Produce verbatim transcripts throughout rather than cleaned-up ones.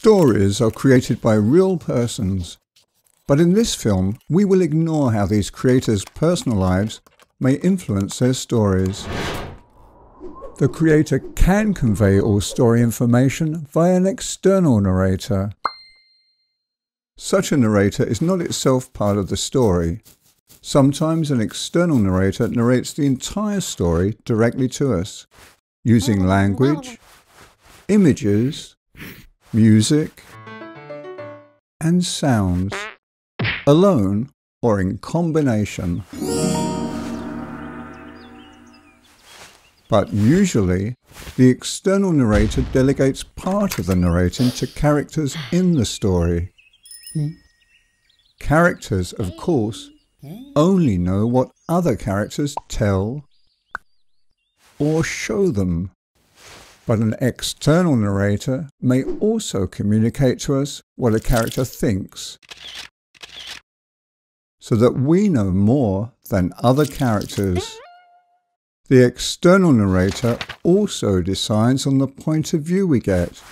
Stories are created by real persons, but in this film we will ignore how these creators' personal lives may influence their stories. The creator can convey all story information via an external narrator. Such a narrator is not itself part of the story. Sometimes an external narrator narrates the entire story directly to us, using language, images, music, and sounds, alone or in combination. But usually, the external narrator delegates part of the narrating to characters in the story. Characters, of course, only know what other characters tell or show them. But an external narrator may also communicate to us what a character thinks, so that we know more than other characters. The external narrator also decides on the point of view we get.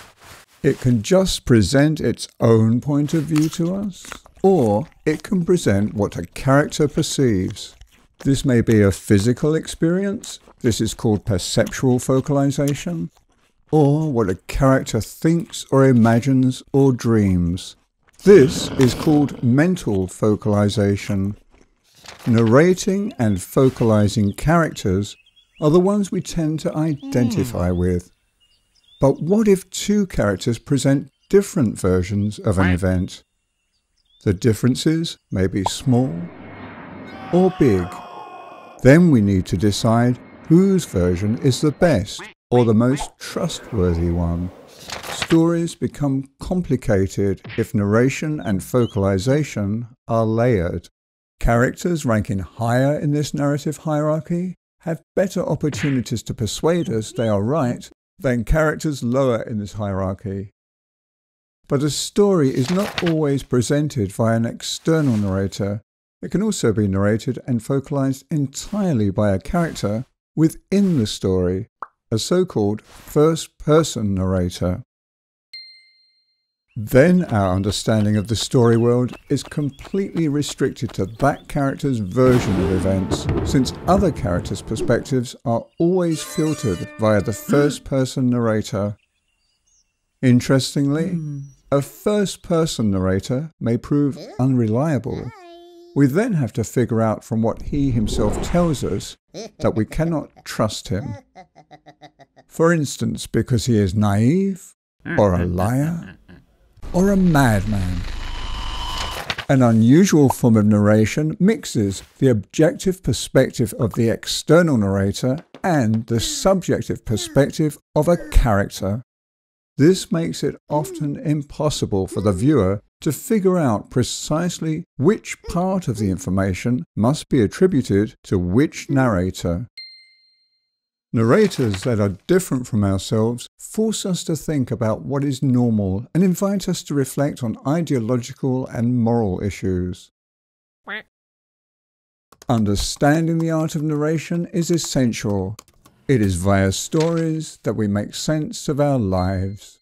It can just present its own point of view to us, or it can present what a character perceives. This may be a physical experience, this is called perceptual focalization, or what a character thinks or imagines or dreams. This is called mental focalization. Narrating and focalizing characters are the ones we tend to identify mm. with. But what if two characters present different versions of an event? The differences may be small or big. Then we need to decide whose version is the best or the most trustworthy one. Stories become complicated if narration and focalization are layered. Characters ranking higher in this narrative hierarchy have better opportunities to persuade us they are right than characters lower in this hierarchy. But a story is not always presented by an external narrator. It can also be narrated and focalized entirely by a character within the story, a so-called first-person narrator. Then our understanding of the story world is completely restricted to that character's version of events, since other characters' perspectives are always filtered via the first-person narrator. Interestingly, a first-person narrator may prove unreliable. We then have to figure out from what he himself tells us that we cannot trust him. For instance, because he is naive, or a liar, or a madman. An unusual form of narration mixes the objective perspective of the external narrator and the subjective perspective of a character. This makes it often impossible for the viewer to figure out precisely which part of the information must be attributed to which narrator. Narrators that are different from ourselves force us to think about what is normal and invite us to reflect on ideological and moral issues. Understanding the art of narration is essential. It is via stories that we make sense of our lives.